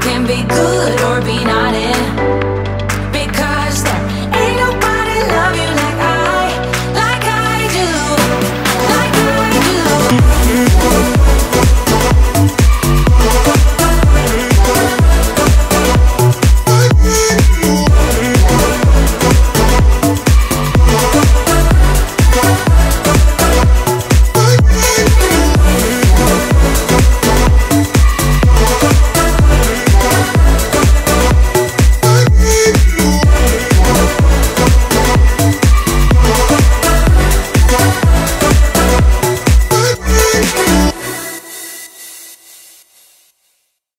can be good or be nice.